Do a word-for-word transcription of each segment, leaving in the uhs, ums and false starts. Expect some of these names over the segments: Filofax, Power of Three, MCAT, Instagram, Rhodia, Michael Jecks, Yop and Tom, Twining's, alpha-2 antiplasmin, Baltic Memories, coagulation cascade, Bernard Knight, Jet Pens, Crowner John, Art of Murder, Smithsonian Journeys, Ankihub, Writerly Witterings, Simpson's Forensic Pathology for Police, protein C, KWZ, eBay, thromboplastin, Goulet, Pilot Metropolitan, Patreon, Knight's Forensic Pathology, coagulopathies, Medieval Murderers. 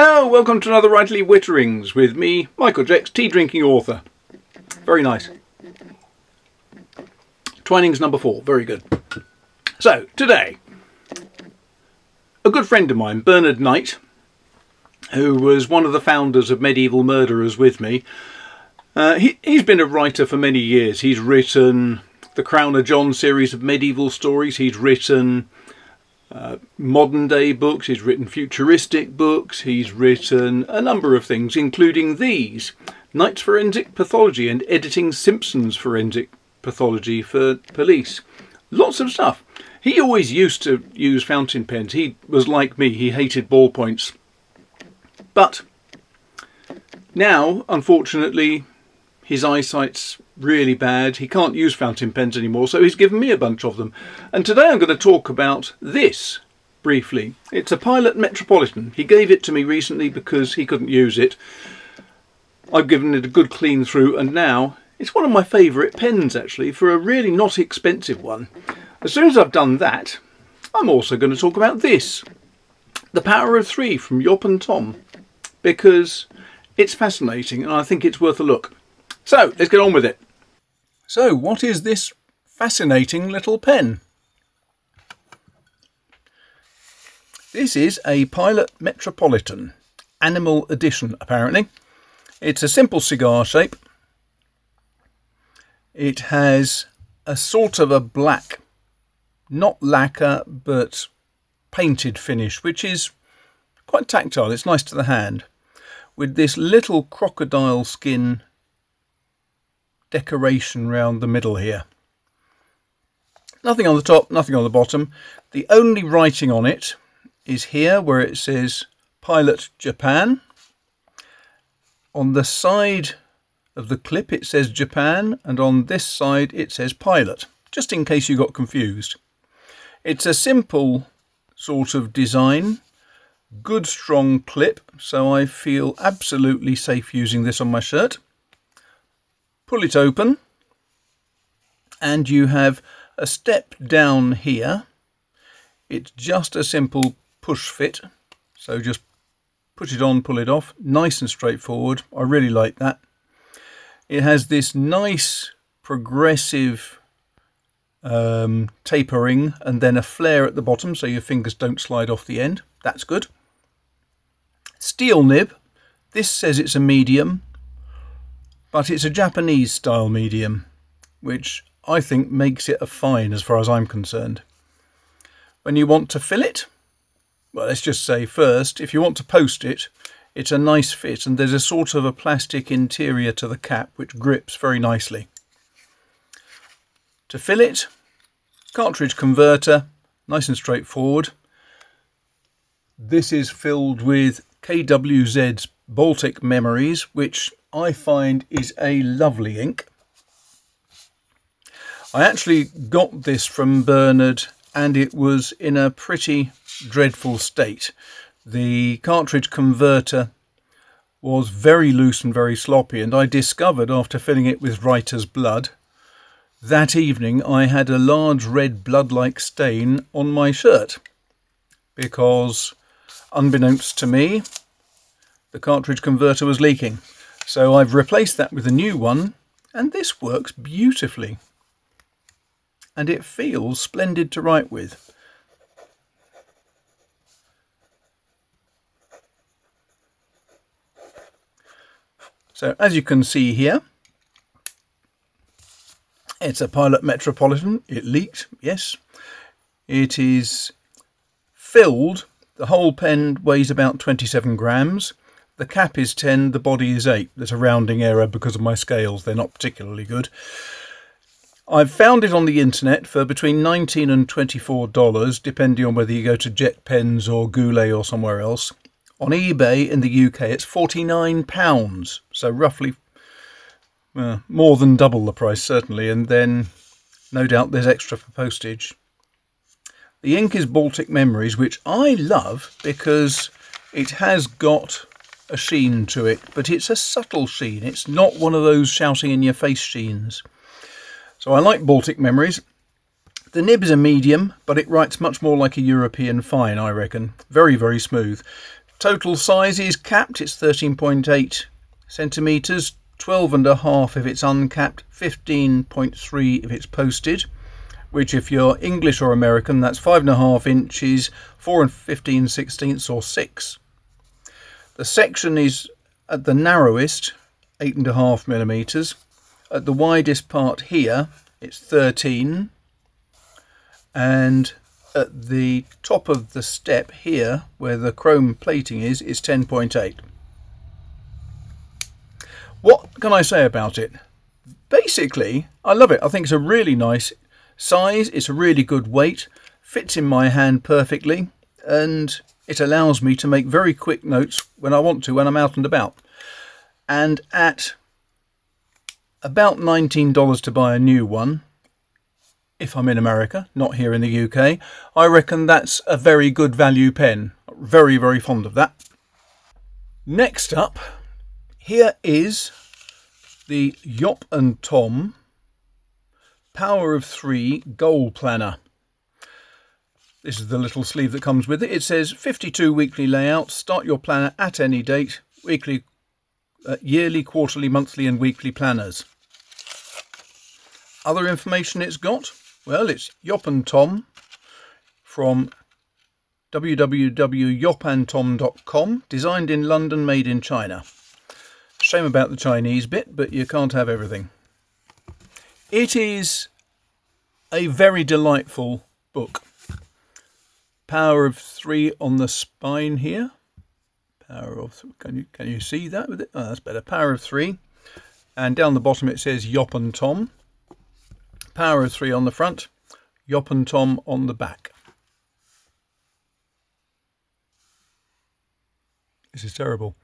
Hello, welcome to another Writerly Witterings with me, Michael Jecks, tea drinking author. Very nice. Twining's number four, very good. So, today, a good friend of mine, Bernard Knight, who was one of the founders of Medieval Murderers with me, uh, he, he's been a writer for many years. He's written the Crowner John series of medieval stories, he's written Uh, modern day books, he's written futuristic books, he's written a number of things, including these, Knight's Forensic Pathology and editing Simpson's Forensic Pathology for Police. Lots of stuff. He always used to use fountain pens. He was like me, he hated ballpoints. But now, unfortunately, his eyesight's really bad. He can't use fountain pens anymore, so he's given me a bunch of them. And today I'm going to talk about this briefly. It's a Pilot Metropolitan. He gave it to me recently because he couldn't use it. I've given it a good clean through, and now it's one of my favourite pens, actually, for a really not expensive one. As soon as I've done that, I'm also going to talk about this, the Power of Three from Yop and Tom, because it's fascinating and I think it's worth a look. So let's get on with it. So, what is this fascinating little pen? This is a Pilot Metropolitan, Animal Edition, apparently. It's a simple cigar shape. It has a sort of a black, not lacquer, but painted finish, which is quite tactile. It's nice to the hand. With this little crocodile skin decoration round the middle here. Nothing on the top, nothing on the bottom. The only writing on it is here where it says Pilot Japan. On the side of the clip it says Japan, and on this side it says Pilot, just in case you got confused. It's a simple sort of design, good strong clip, so I feel absolutely safe using this on my shirt. Pull it open and you have a step down here. It's just a simple push fit, so just put it on, pull it off, nice and straightforward. I really like that. It has this nice progressive um, tapering and then a flare at the bottom so your fingers don't slide off the end. That's good. Steel nib. This says it's a medium, but it's a Japanese style medium, which I think makes it a fine as far as I'm concerned. When you want to fill it, well, let's just say first, if you want to post it, it's a nice fit and there's a sort of a plastic interior to the cap which grips very nicely. To fill it, cartridge converter, nice and straightforward. This is filled with K W Z's Baltic Memories, which I find is a lovely ink. I actually got this from Bernard and it was in a pretty dreadful state. The cartridge converter was very loose and very sloppy, and I discovered after filling it with writer's blood that evening I had a large red blood-like stain on my shirt because, unbeknownst to me, the cartridge converter was leaking. So I've replaced that with a new one, and this works beautifully. And it feels splendid to write with. So as you can see here, it's a Pilot Metropolitan. It leaked, yes. It is filled. The whole pen weighs about twenty-seven grams. The cap is ten, the body is eight. There's a rounding error because of my scales. They're not particularly good. I've found it on the internet for between nineteen dollars and twenty-four dollars, depending on whether you go to Jet Pens or Goulet or somewhere else. On eBay in the U K, it's forty-nine pounds. So roughly uh, more than double the price, certainly. And then no doubt there's extra for postage. The ink is Baltic Memories, which I love because it has got a sheen to it, but it's a subtle sheen. It's not one of those shouting in your face sheens. So I like Baltic Memories. The nib is a medium, but it writes much more like a European fine, I reckon. Very, very smooth. Total size is capped, it's thirteen point eight centimetres, twelve and a half if it's uncapped, fifteen point three if it's posted, which if you're English or American, that's five and a half inches, four and fifteen sixteenths or six. The section is at the narrowest, eight and a half millimeters. At the widest part here, it's thirteen. And at the top of the step here, where the chrome plating is, is ten point eight. What can I say about it? Basically, I love it. I think it's a really nice size, it's a really good weight, fits in my hand perfectly, and it allows me to make very quick notes when I want to, when I'm out and about. And at about nineteen dollars to buy a new one, if I'm in America, not here in the U K, I reckon that's a very good value pen. Very, very fond of that. Next up, here is the Yop and Tom Power of Three Goal Planner. This is the little sleeve that comes with it. It says fifty-two weekly layouts, start your planner at any date, weekly, uh, yearly, quarterly, monthly and weekly planners. Other information it's got, well, it's Yop and Tom from w w w dot yop and tom dot com, designed in London, made in China. Shame about the Chinese bit, but you can't have everything. It is a very delightful book. Power of Three on the spine here. Power of Three. Can you, can you see that with it? Oh, that's better. Power of Three. And down the bottom it says Yop and Tom. Power of Three on the front. Yop and Tom on the back. This is terrible.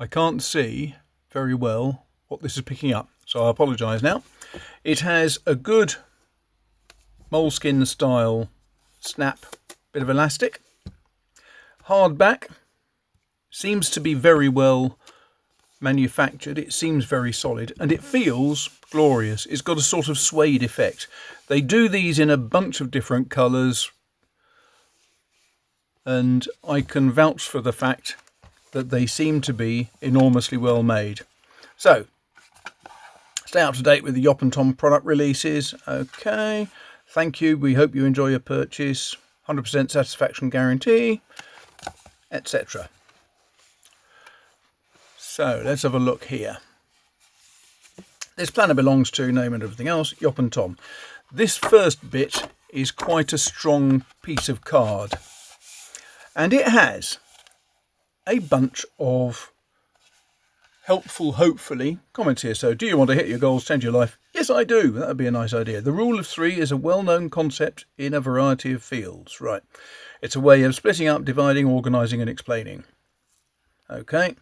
I can't see very well what this is picking up, so I apologise now. It has a good moleskin style snap, bit of elastic, hardback, seems to be very well manufactured, it seems very solid, and it feels glorious. It's got a sort of suede effect. They do these in a bunch of different colours, and I can vouch for the fact that they seem to be enormously well made. So, stay up to date with the Yop and Tom product releases. Okay, thank you. We hope you enjoy your purchase. one hundred percent satisfaction guarantee, et cetera. So let's have a look here. This planner belongs to, name and everything else, Yop and Tom. This first bit is quite a strong piece of card. And it has a bunch of helpful, hopefully, comments here. So, do you want to hit your goals, change your life? Yes, I do. That would be a nice idea. The rule of three is a well-known concept in a variety of fields. Right. It's a way of splitting up, dividing, organising and explaining. Okay.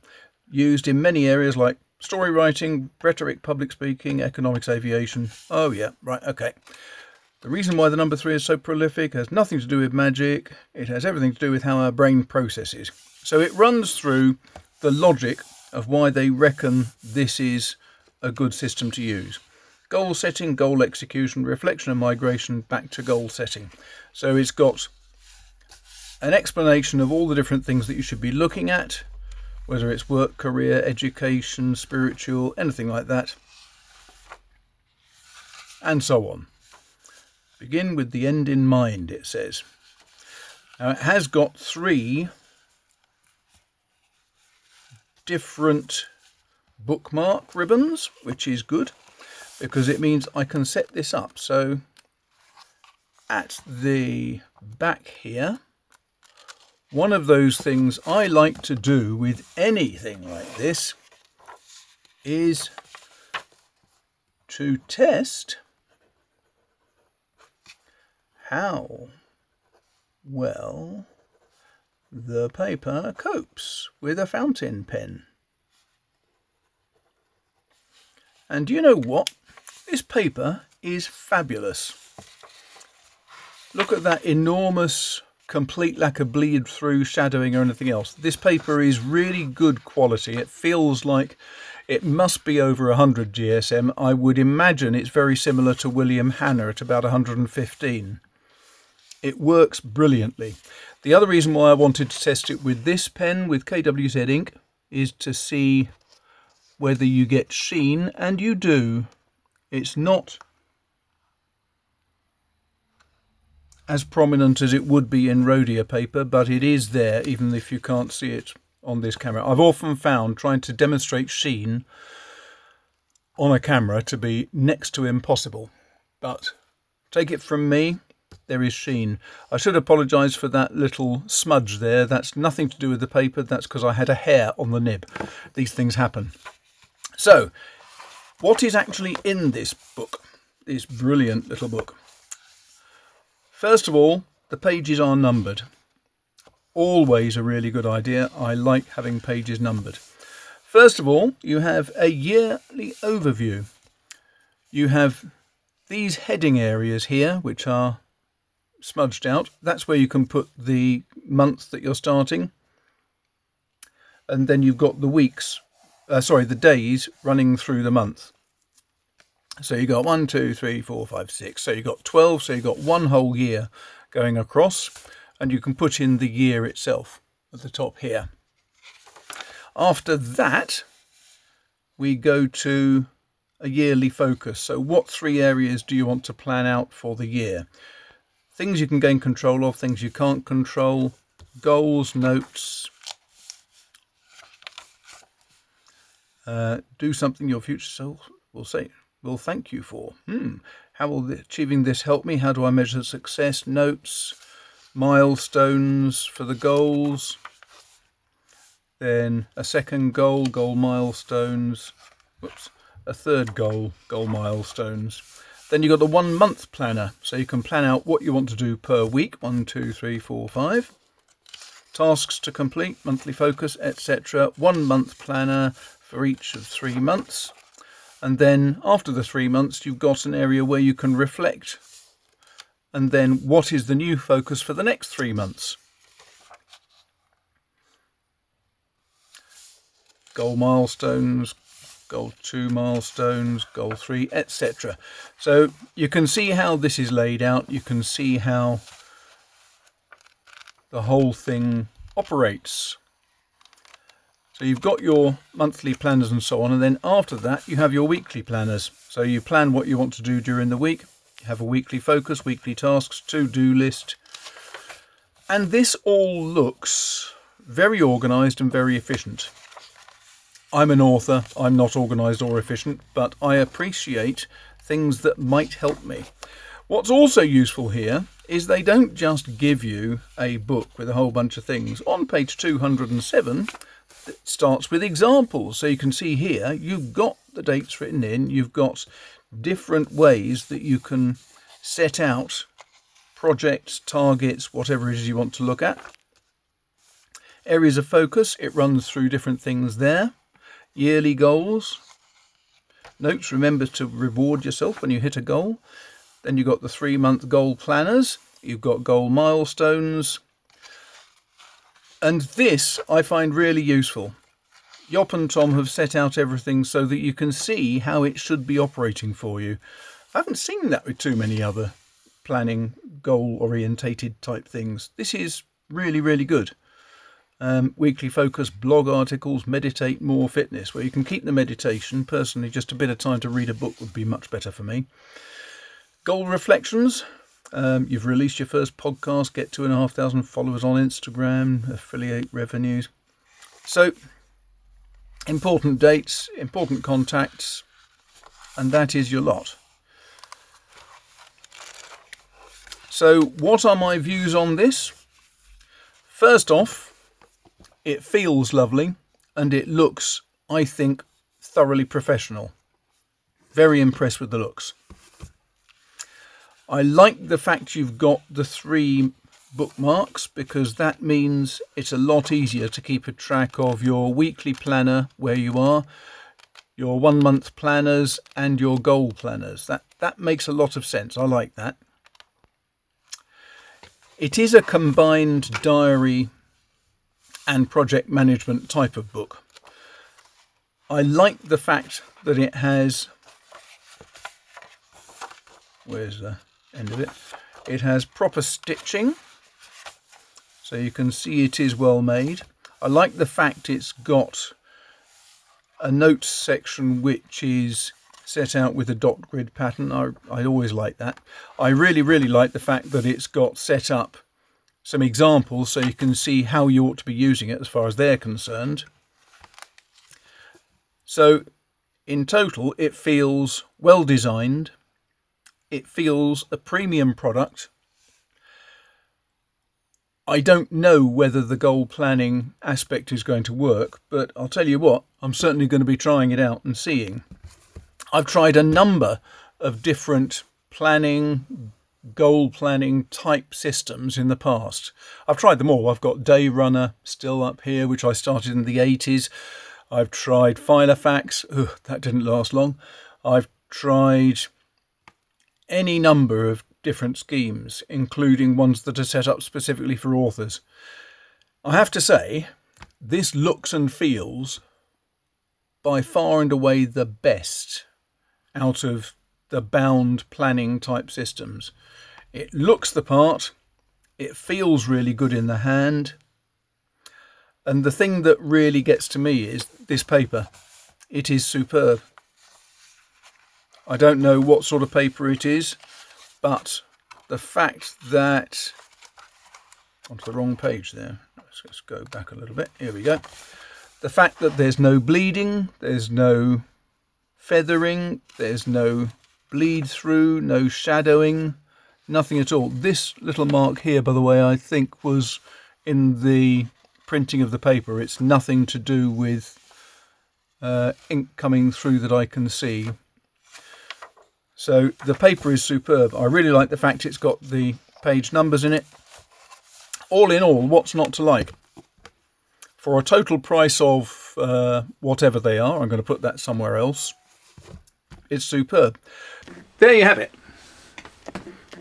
Used in many areas like story writing, rhetoric, public speaking, economics, aviation. Oh, yeah. Right. Okay. The reason why the number three is so prolific has nothing to do with magic. It has everything to do with how our brain processes. So it runs through the logic of why they reckon this is a good system to use. Goal setting, goal execution, reflection and migration back to goal setting. So it's got an explanation of all the different things that you should be looking at, whether it's work, career, education, spiritual, anything like that, and so on. Begin with the end in mind, it says. Now it has got three different bookmark ribbons, which is good because it means I can set this up. So at the back here, one of those things I like to do with anything like this is to test how well the paper copes with a fountain pen. And do you know what? This paper is fabulous. Look at that enormous, complete lack of bleed through, shadowing or anything else. This paper is really good quality. It feels like it must be over one hundred G S M. I would imagine it's very similar to William Hanners at about one hundred fifteen. It works brilliantly. The other reason why I wanted to test it with this pen, with K W Z ink, is to see whether you get sheen, and you do. It's not as prominent as it would be in Rhodia paper, but it is there, even if you can't see it on this camera. I've often found trying to demonstrate sheen on a camera to be next to impossible, but take it from me, there is sheen. I should apologise for that little smudge there. That's nothing to do with the paper. That's because I had a hair on the nib. These things happen. So, what is actually in this book? This brilliant little book. First of all, the pages are numbered. Always a really good idea. I like having pages numbered. First of all, you have a yearly overview. You have these heading areas here, which are smudged out. That's where you can put the month that you're starting, and then you've got the weeks, uh, sorry, the days running through the month. So you got one, two, three, four, five, six. So you got twelve. So you got one whole year going across, and you can put in the year itself at the top here. After that, we go to a yearly focus. So what three areas do you want to plan out for the year? Things you can gain control of, things you can't control, goals, notes, uh, do something your future self will say, will thank you for. Hmm. How will achieving this help me? How do I measure success? Notes, milestones for the goals, then a second goal, goal milestones, whoops, a third goal, goal milestones. Then you've got the one month planner, so you can plan out what you want to do per week. One, two, three, four, five. Tasks to complete, monthly focus, et cetera. One month planner for each of three months. And then after the three months, you've got an area where you can reflect. And then what is the new focus for the next three months? Goal milestones, goal two milestones, goal three, et cetera. So you can see how this is laid out. You can see how the whole thing operates. So you've got your monthly planners and so on, and then after that you have your weekly planners. So you plan what you want to do during the week. You have a weekly focus, weekly tasks, to-do list. And this all looks very organised and very efficient. I'm an author, I'm not organised or efficient, but I appreciate things that might help me. What's also useful here is they don't just give you a book with a whole bunch of things. On page two hundred and seven, it starts with examples. So you can see here, you've got the dates written in, you've got different ways that you can set out projects, targets, whatever it is you want to look at. Areas of focus, it runs through different things there. Yearly goals, notes, remember to reward yourself when you hit a goal. Then you've got the three-month goal planners, you've got goal milestones. And this I find really useful. Yop and Tom have set out everything so that you can see how it should be operating for you. I haven't seen that with too many other planning, goal-orientated type things. This is really, really good. Um, weekly focus, blog articles, meditate more, fitness, where you can keep the meditation. Personally, just a bit of time to read a book would be much better for me. Goal reflections. Um, you've released your first podcast, get two and a half thousand followers on Instagram, affiliate revenues. So important dates, important contacts, and that is your lot. So what are my views on this? First off, it feels lovely and it looks, I think, thoroughly professional. Very impressed with the looks. I like the fact you've got the three bookmarks, because that means it's a lot easier to keep a track of your weekly planner, where you are, your one-month planners and your goal planners. That, that makes a lot of sense. I like that. It is a combined diary and project management type of book. I like the fact that it has, where's the end of it? It has proper stitching, so you can see it is well made. I like the fact it's got a notes section which is set out with a dot grid pattern. I, I always like that. I really, really like the fact that it's got set up some examples so you can see how you ought to be using it as far as they're concerned. So in total, it feels well designed. It feels a premium product. I don't know whether the goal planning aspect is going to work, but I'll tell you what, I'm certainly going to be trying it out and seeing. I've tried a number of different planning, goal planning type systems in the past. I've tried them all. I've got Day Runner still up here, which I started in the eighties. I've tried Filofax. Ugh, that didn't last long. I've tried any number of different schemes, including ones that are set up specifically for authors. I have to say, this looks and feels by far and away the best out of the bound planning type systems. It looks the part, it feels really good in the hand, and the thing that really gets to me is this paper. It is superb. I don't know what sort of paper it is, but the fact that, onto the wrong page there, let's just go back a little bit, here we go. The fact that there's no bleeding, there's no feathering, there's no bleed through, no shadowing, nothing at all. This little mark here, by the way, I think was in the printing of the paper. It's nothing to do with uh, ink coming through that I can see. So the paper is superb. I really like the fact it's got the page numbers in it. All in all, what's not to like? For a total price of uh, whatever they are, I'm going to put that somewhere else, it's superb. There you have it.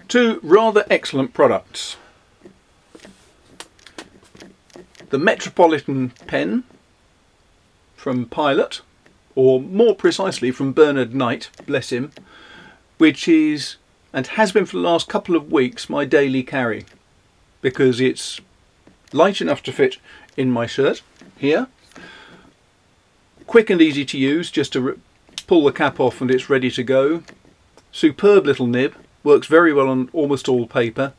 Two rather excellent products. The Metropolitan pen from Pilot, or more precisely from Bernard Knight, bless him, which is, and has been for the last couple of weeks, my daily carry, because it's light enough to fit in my shirt here, quick and easy to use, just to pull the cap off and it's ready to go. Superb little nib, works very well on almost all paper.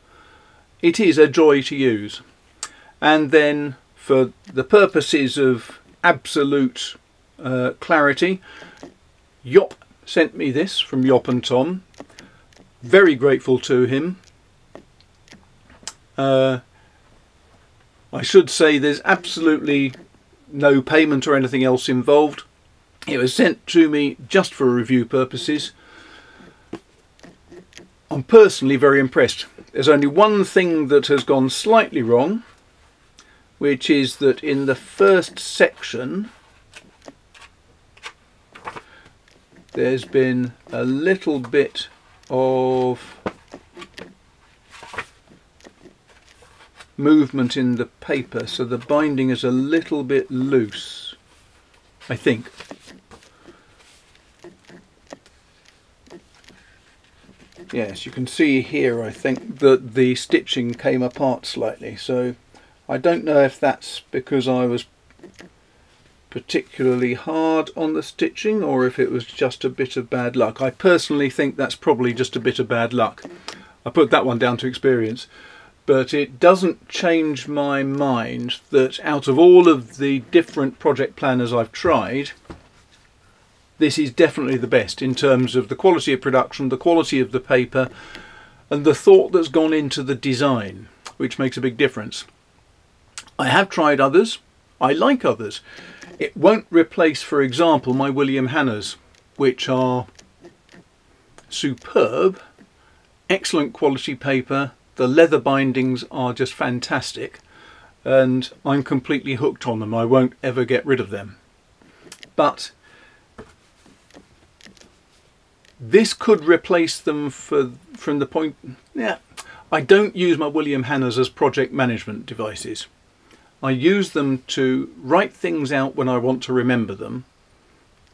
It is a joy to use. And then for the purposes of absolute uh, clarity, Yop sent me this from Yop and Tom. Very grateful to him. Uh, I should say there's absolutely no payment or anything else involved. It was sent to me just for review purposes. I'm personally very impressed. There's only one thing that has gone slightly wrong, which is that in the first section there's been a little bit of movement in the paper, so the binding is a little bit loose, I think. Yes, you can see here, I think, that the stitching came apart slightly, so I don't know if that's because I was particularly hard on the stitching or if it was just a bit of bad luck. I personally think that's probably just a bit of bad luck. I put that one down to experience, but it doesn't change my mind that out of all of the different project planners I've tried, this is definitely the best in terms of the quality of production, the quality of the paper, and the thought that's gone into the design, which makes a big difference. I have tried others. I like others. It won't replace, for example, my William Hanners, which are superb, excellent quality paper. The leather bindings are just fantastic, and I'm completely hooked on them. I won't ever get rid of them. But this could replace them for, from the point... Yeah, I don't use my William Hanners as project management devices. I use them to write things out when I want to remember them,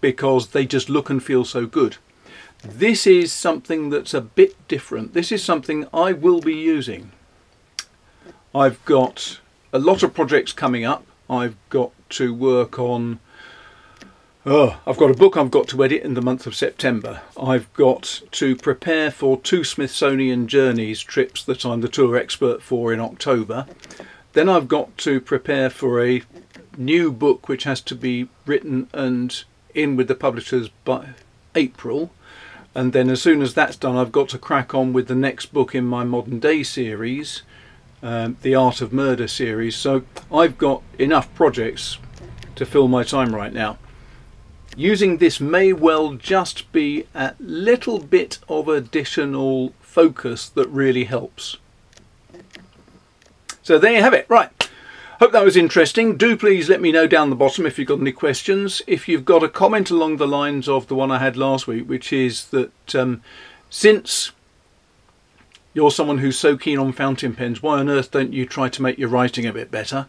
because they just look and feel so good. This is something that's a bit different. This is something I will be using. I've got a lot of projects coming up. I've got to work on... Oh, I've got a book I've got to edit in the month of September. I've got to prepare for two Smithsonian Journeys trips that I'm the tour expert for in October. Then I've got to prepare for a new book which has to be written and in with the publishers by April. And then as soon as that's done, I've got to crack on with the next book in my modern day series, um, the Art of Murder series. So I've got enough projects to fill my time right now. Using this may well just be a little bit of additional focus that really helps. So there you have it. Right. Hope that was interesting. Do please let me know down the bottom if you've got any questions. If you've got a comment along the lines of the one I had last week, which is that um, since you're someone who's so keen on fountain pens, why on earth don't you try to make your writing a bit better?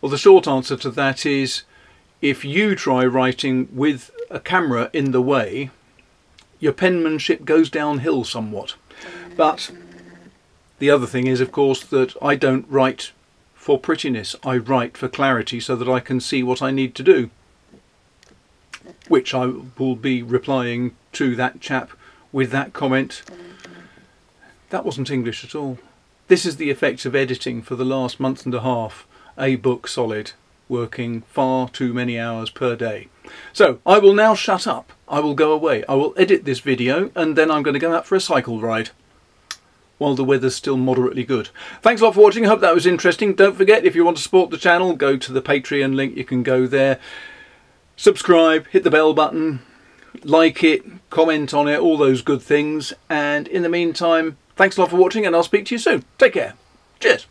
Well, the short answer to that is if you try writing with a camera in the way, your penmanship goes downhill somewhat. But the other thing is, of course, that I don't write for prettiness, I write for clarity so that I can see what I need to do. Which I will be replying to that chap with that comment. That wasn't English at all. This is the effect of editing for the last month and a half. A book solid, working far too many hours per day. So I will now shut up. I will go away. I will edit this video and then I'm going to go out for a cycle ride. While the weather's still moderately good. Thanks a lot for watching. Hope that was interesting. Don't forget, if you want to support the channel, go to the Patreon link. You can go there, subscribe, hit the bell button, like it, comment on it, all those good things. And in the meantime, thanks a lot for watching and I'll speak to you soon. Take care. Cheers.